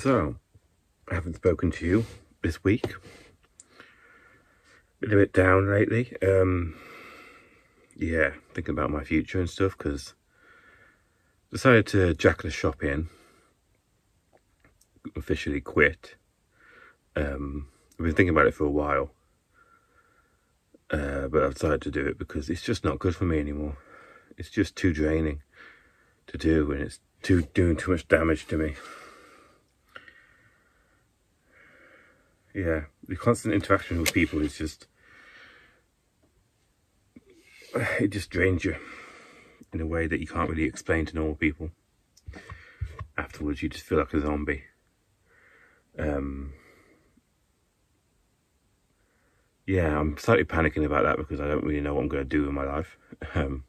So, I haven't spoken to you this week. Been a bit down lately. Yeah, thinking about my future and stuff, because decided to jack the shop in. Officially quit. I've been thinking about it for a while. But I've decided to do it because it's just not good for me anymore. It's just too draining to do, and it's doing too much damage to me. Yeah, the constant interaction with people is just... it just drains you in a way that you can't really explain to normal people. Afterwards, you just feel like a zombie. Yeah, I'm slightly panicking about that because I don't really know what I'm going to do in my life. That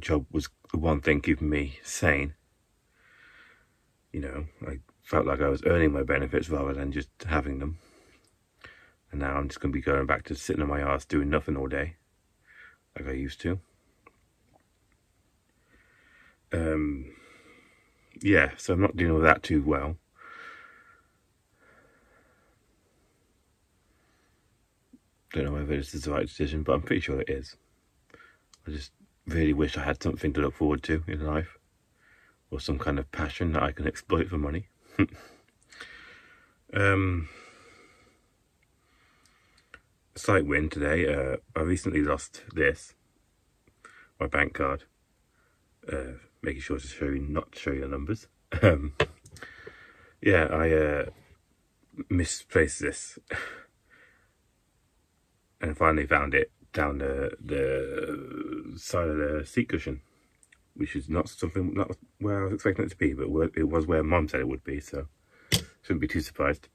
job was the one thing keeping me sane. You know, I felt like I was earning my benefits rather than just having them. And now I'm just going to be going back to sitting on my ass doing nothing all day, like I used to. Yeah, so I'm not dealing with that too well. Don't know whether this is the right decision, but I'm pretty sure it is. I just really wish I had something to look forward to in life, or some kind of passion that I can exploit for money. Slight win today. I recently lost this, my bank card. Making sure to not show you the numbers. Yeah, I misplaced this and finally found it down the side of the seat cushion, which is not where I was expecting it to be, but it was where Mum said it would be, so shouldn't be too surprised.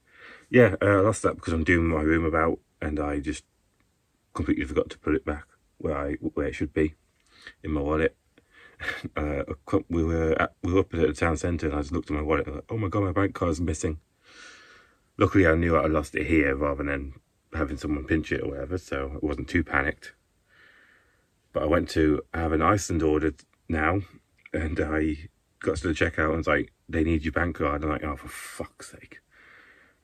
Yeah, I lost that because I'm doing my room about, and I just completely forgot to put it back where it should be in my wallet. We were up at the town centre, and I just looked at my wallet and I was like, oh my god, my bank card's missing. Luckily, I knew I lost it here rather than having someone pinch it or whatever, so I wasn't too panicked. But I went to have an Iceland ordered now, and I got to the checkout and was like, they need your bank card. And I'm like, oh, for fuck's sake.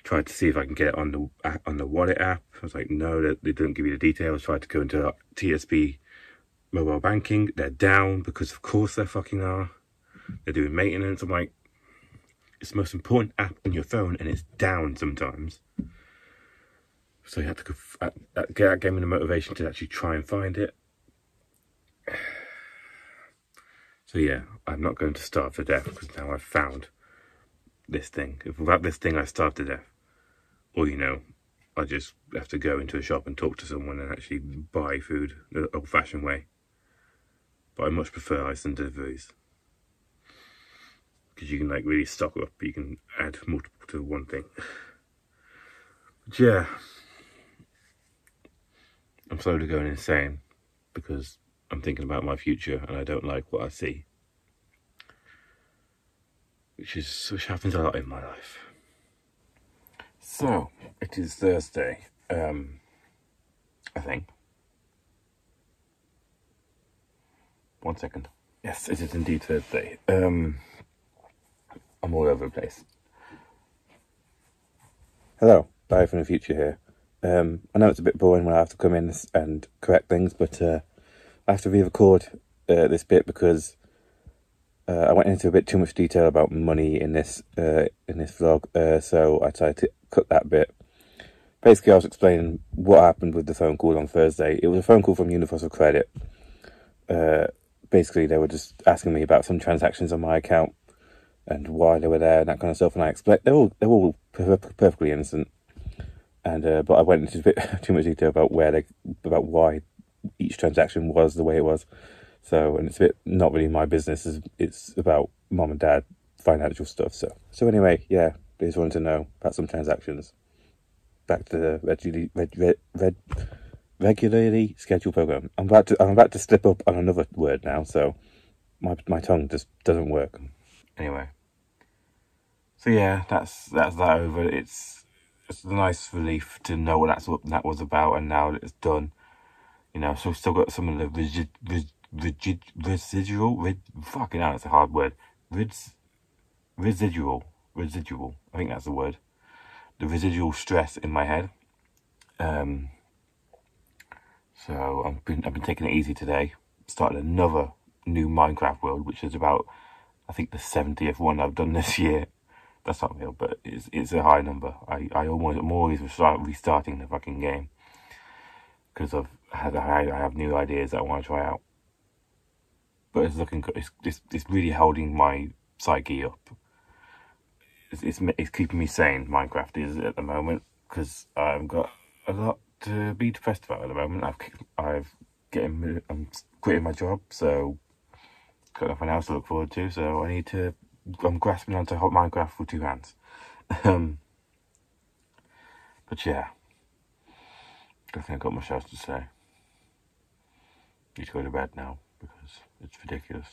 Tried to see if I can get it on the wallet app. I was like, no, they didn't give you the details. Tried to go into like, TSB mobile banking. They're down because of course they fucking are. They're doing maintenance. I'm like, it's the most important app on your phone and it's down sometimes. So you had to go, that gave me the motivation to actually try and find it. So yeah, I'm not going to starve to death because now I've found this thing. If without this thing I starve to death, or you know, I just have to go into a shop and talk to someone and actually buy food the old fashioned way. But I much prefer Iceland deliveries, because you can like really stock up, you can add multiple to one thing. But yeah, I'm slowly going insane because I'm thinking about my future and I don't like what I see. Which happens a lot in my life. So, it is Thursday, I think. One second. Yes, it is indeed Thursday. I'm all over the place. Hello, Barry from the future here. I know it's a bit boring when I have to come in and correct things, but I have to re-record this bit because I went into a bit too much detail about money in this vlog, so I tried to cut that bit. Basically, I was explaining what happened with the phone call on Thursday. It was a phone call from Universal Credit. Basically, they were just asking me about some transactions on my account and why they were there and that kind of stuff. And I explained they're all perfectly innocent. And but I went into a bit too much detail about why each transaction was the way it was. So, and it's a bit not really my business. It's about Mum and Dad financial stuff. So anyway, yeah, they just wanted to know about some transactions. Back to the regularly scheduled program. I'm about to slip up on another word now. So my tongue just doesn't work. Anyway, so yeah, that's that over. It's a nice relief to know what that was about, and now that it's done, you know. So I've still got some of the residual, residual residual, I think that's the word, the residual stress in my head. So I've been taking it easy today. Started another new Minecraft world, which is about, I think, the 70th one I've done this year. That's not real, but it's a high number. I'm always restarting the fucking game because I have new ideas that I want to try out. But it's looking good. It's really holding my psyche up. It's keeping me sane. Minecraft is at the moment, because I've got a lot to be depressed about at the moment. I'm quitting my job, so got nothing else to look forward to. So I need to. I'm grasping onto hot Minecraft with two hands. But yeah, I think I've got much else to say. Need to go to bed now because it's ridiculous.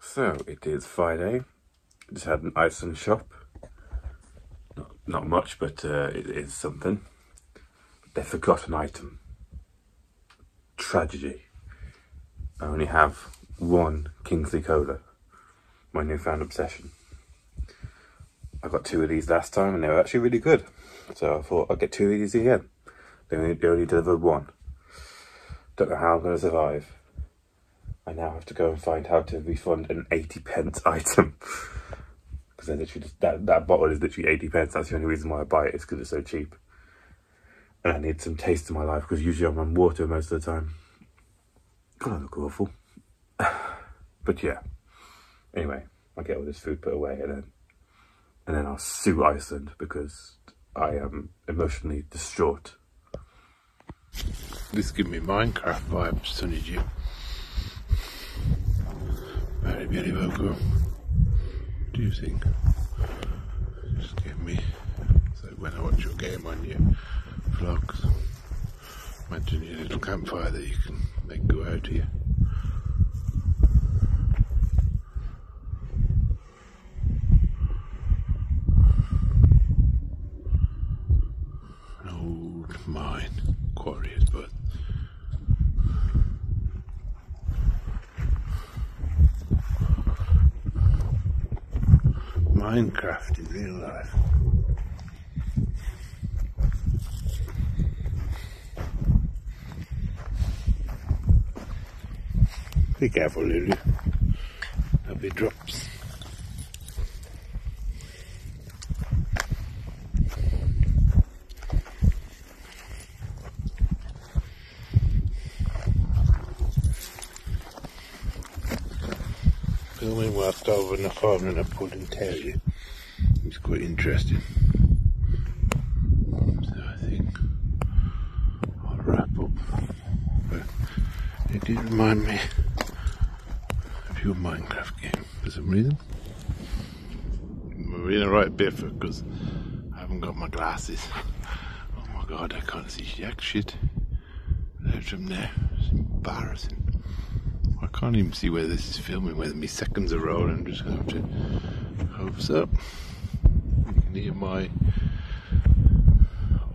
So it is Friday. Just had an Iceland shop. Not much, but it is something. They forgot an item. Tragedy. I only have one Kingsley Cola, my newfound obsession. I got two of these last time and they were actually really good. So I thought I'd get two of these again. They only delivered one. Don't know how I'm going to survive. I now have to go and find how to refund an 80p item. Because that bottle is literally 80p. That's the only reason why I buy it, is because it's so cheap. And I need some taste in my life, because usually I'm on water most of the time. God, I look awful. But yeah. Anyway, I'll get all this food put away and then I'll sue Iceland, because I am emotionally distraught. This gives me Minecraft vibes, don't you? Very, very vocal. What do you think? Just give me, so when I watch your game on your vlogs, imagine your little campfire that you can make go out here. An old mine quarry is but. Minecraft in real life. Be careful, Lulu. There'll be drops. Filming whilst over in the farm and I couldn't tell you. It's quite interesting. So I think I'll wrap up. But it did remind me. Your Minecraft game for some reason. We're in the right bit for it because I haven't got my glasses. Oh my god, I can't see jack shit out from there. It's embarrassing. I can't even see where this is filming, whether my seconds are rolling. I'm just going to have to hopes up. You can hear my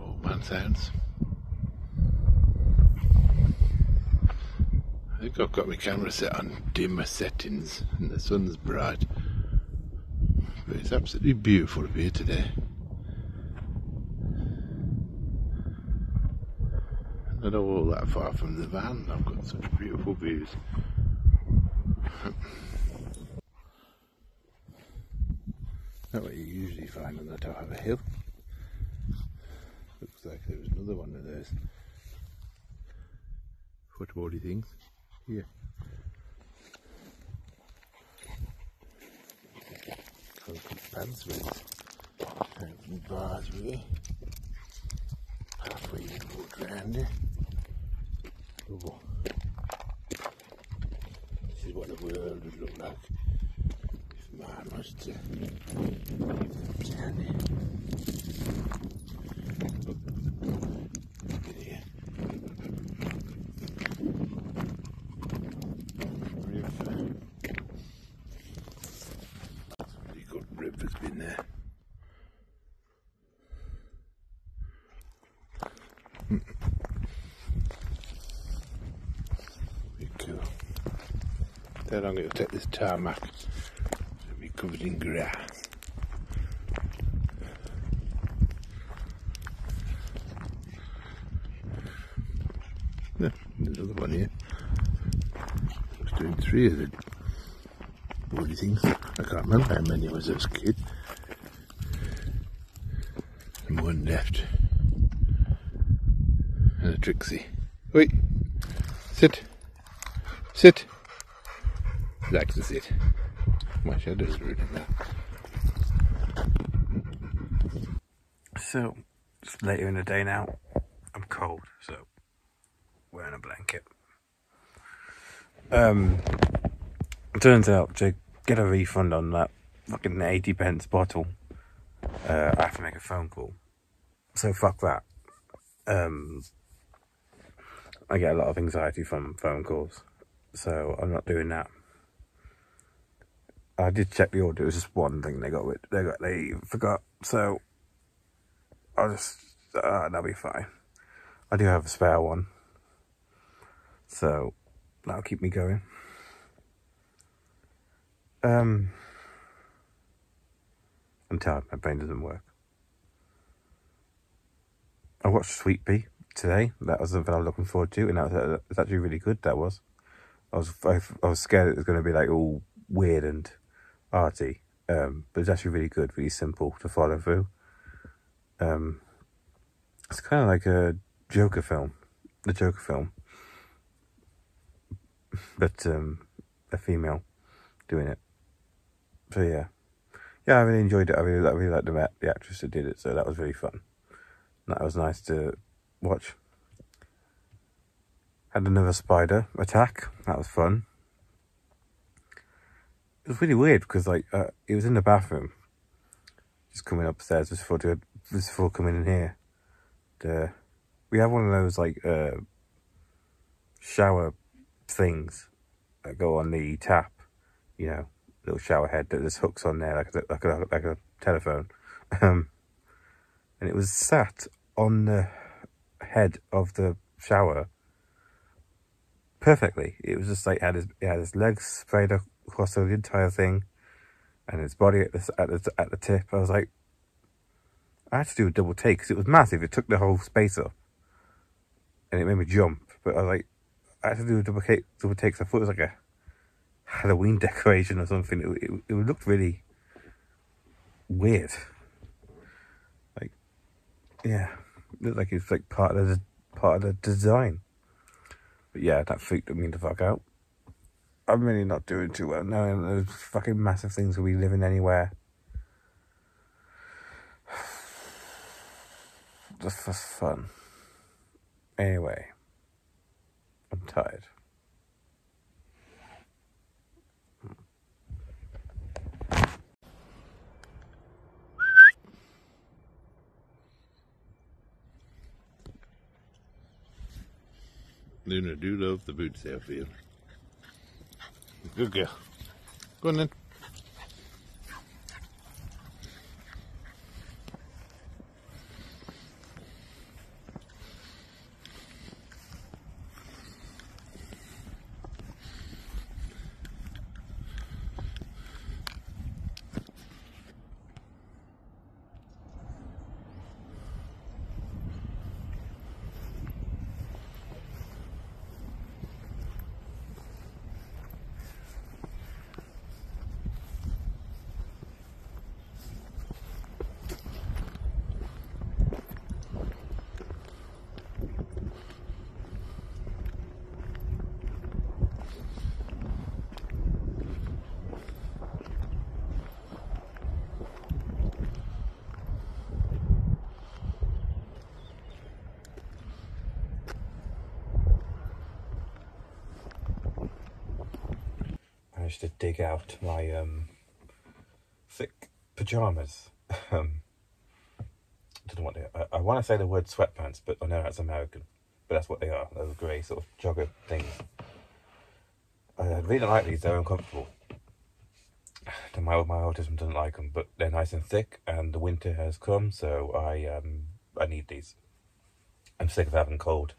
old man sounds. I think I've got my camera set on dimmer settings and the sun's bright. But it's absolutely beautiful up here today. I'm not all that far from the van, I've got such beautiful views. Not what you usually find on the top of a hill. Looks like there was another one of those football-y things. Yeah. Coconut pants with bars with it. Halfway you can walk around there. Oh. This is what the world would look like if man was to leave the candy. How long it'll take this tarmac to be covered in grass. Yeah, there's another one here. I was doing three of the body things. I can't remember how many I was as a kid. And one left. And a Trixie. Wait! Sit! Sit! Like to sit. My shadow's ruining that. So, it's later in the day now. I'm cold, so wearing a blanket. Turns out to get a refund on that fucking 80 pence bottle, I have to make a phone call. So fuck that. I get a lot of anxiety from phone calls, so I'm not doing that. I did check the order. It was just one thing they forgot. So I'll just that'll be fine. I do have a spare one, so that'll keep me going. I'm tired, my brain doesn't work. I watched Sweet Bee today. That was something I was looking forward to, and it's actually really good. That was. I was scared it was going to be like all weird and arty, but it's actually really good, really simple to follow through. It's kind of like a Joker film, but a female doing it. So yeah, I really enjoyed it. I really liked the actress that did it, so that was really fun. That was nice to watch. Had another spider attack. That was fun. It was really weird because it was in the bathroom, just coming upstairs just before coming in here. We have one of those shower things that go on the tap, you know, little shower head that there's hooks on there like a telephone, and it was sat on the head of the shower perfectly. It was just like it had its legs sprayed across the entire thing, and its body at the tip. I was like, I had to do a double take because it was massive. It took the whole space up, and it made me jump. But I was like, I had to do a double take. So I thought it was like a Halloween decoration or something. It looked really weird. Like, yeah, it looked like it's like part of the design. But yeah, that freaked me the fuck out. I'm really not doing too well knowing those fucking massive things will be living anywhere. Just for fun. Anyway, I'm tired. Luna, do love the boots there for you. Good girl. Go on then. To dig out my thick pajamas. I don't know what they are. I want to say the word sweatpants, but I know that's American. But that's what they are. Those grey sort of jogger things. I really don't like these. They're uncomfortable. My autism doesn't like them, but they're nice and thick. And the winter has come, so I need these. I'm sick of having cold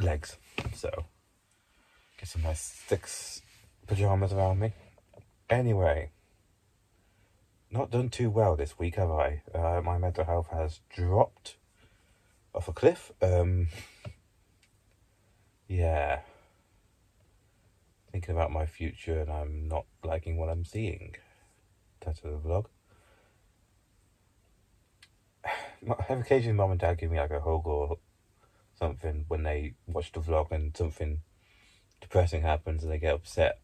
legs, so get some nice thick pajamas around me. Anyway, not done too well this week, have I? My mental health has dropped off a cliff. Yeah. Thinking about my future, and I'm not liking what I'm seeing. That's the vlog. Occasionally mum and dad give me like a hug or something when they watch the vlog and something depressing happens and they get upset.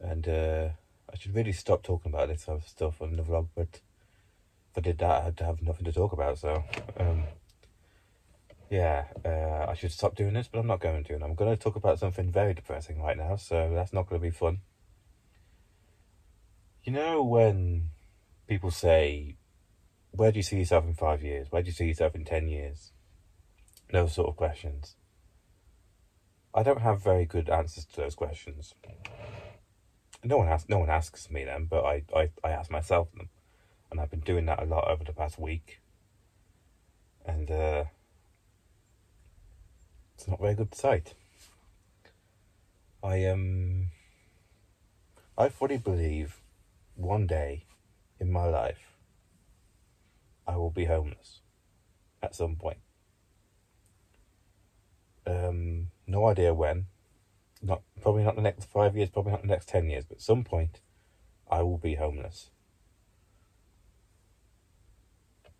And I should really stop talking about this sort of stuff on the vlog, but if I did that, I'd have nothing to talk about. So I should stop doing this, but I'm not going to. And I'm going to talk about something very depressing right now, so that's not going to be fun. You know when people say, where do you see yourself in 5 years? Where do you see yourself in 10 years? Those sort of questions. I don't have very good answers to those questions. No one asks me them, but I ask myself them. And I've been doing that a lot over the past week. And it's not a very good sight. I fully believe one day in my life I will be homeless at some point. No idea when. Probably not the next 5 years, probably not the next 10 years, but at some point I will be homeless.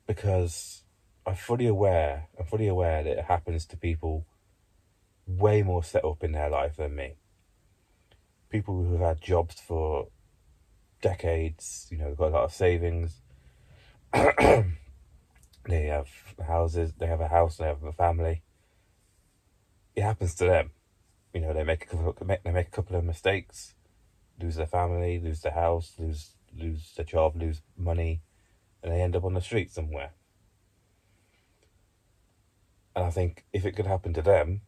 Because I'm fully aware that it happens to people way more set up in their life than me. People who have had jobs for decades, you know, they've got a lot of savings. They have houses, they have a house, they have a family. It happens to them. You know, they make a couple of mistakes, lose their family, lose their house, lose their job, lose money, and they end up on the street somewhere. And I think if it could happen to them,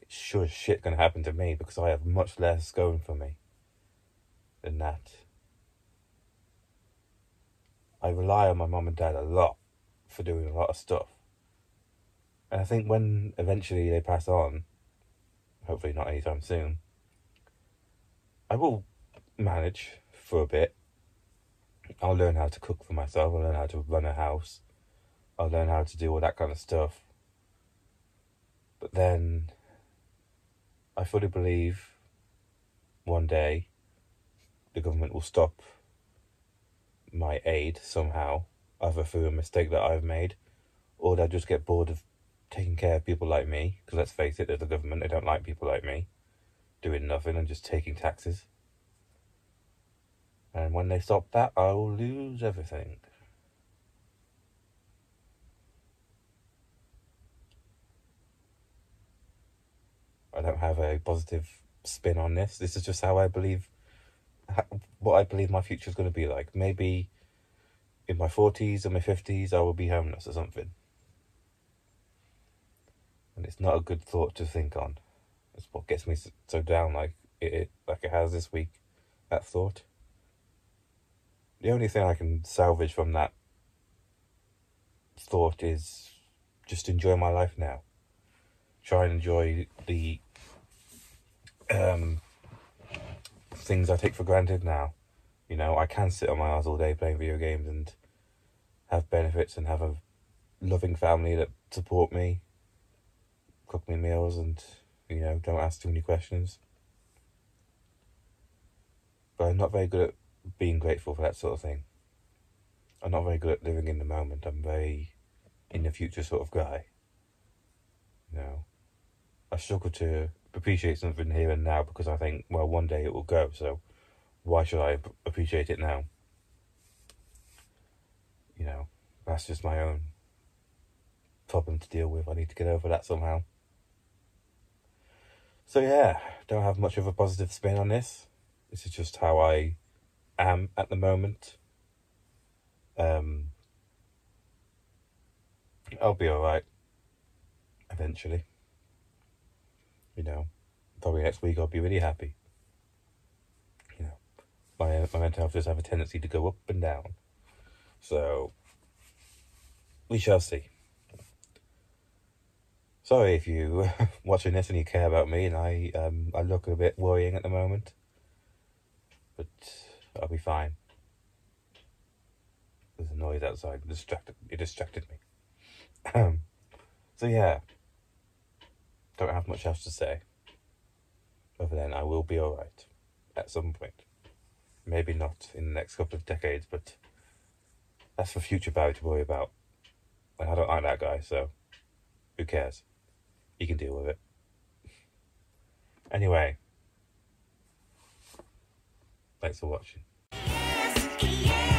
it's sure as shit gonna happen to me, because I have much less going for me than that. I rely on my mum and dad a lot for doing a lot of stuff. And I think when eventually they pass on, hopefully not anytime soon, I will manage for a bit. I'll learn how to cook for myself, I'll learn how to run a house, I'll learn how to do all that kind of stuff. But then, I fully believe one day the government will stop my aid somehow, either through a mistake that I've made, or they'll just get bored of taking care of people like me, because let's face it, as the government, they don't like people like me doing nothing and just taking taxes. And when they stop that, I will lose everything. I don't have a positive spin on this. This is just how I believe, what I believe my future is going to be like. Maybe in my 40s or my 50s, I will be homeless or something. And it's not a good thought to think on. That's what gets me so down like it has this week, that thought. The only thing I can salvage from that thought is just enjoy my life now. Try and enjoy the things I take for granted now. You know, I can sit on my ass all day playing video games and have benefits and have a loving family that support me, cook me meals, and, you know, don't ask too many questions. But I'm not very good at being grateful for that sort of thing. I'm not very good at living in the moment. I'm very in the future sort of guy. You know, I struggle to appreciate something here and now, because I think, well, one day it will go, so why should I appreciate it now? You know, that's just my own problem to deal with. I need to get over that somehow. So yeah, don't have much of a positive spin on this. This is just how I am at the moment. I'll be alright. Eventually. You know, probably next week I'll be really happy. You know, my mental health does have a tendency to go up and down. So, we shall see. Sorry if you're watching this and you care about me, and I look a bit worrying at the moment. but I'll be fine. There's a noise outside. It distracted me. So yeah, don't have much else to say. Other than I will be alright at some point. Maybe not in the next couple of decades, but that's for future Barry to worry about. And I don't like that guy, so who cares? He can deal with it. Anyway, thanks for watching. Yes, yes.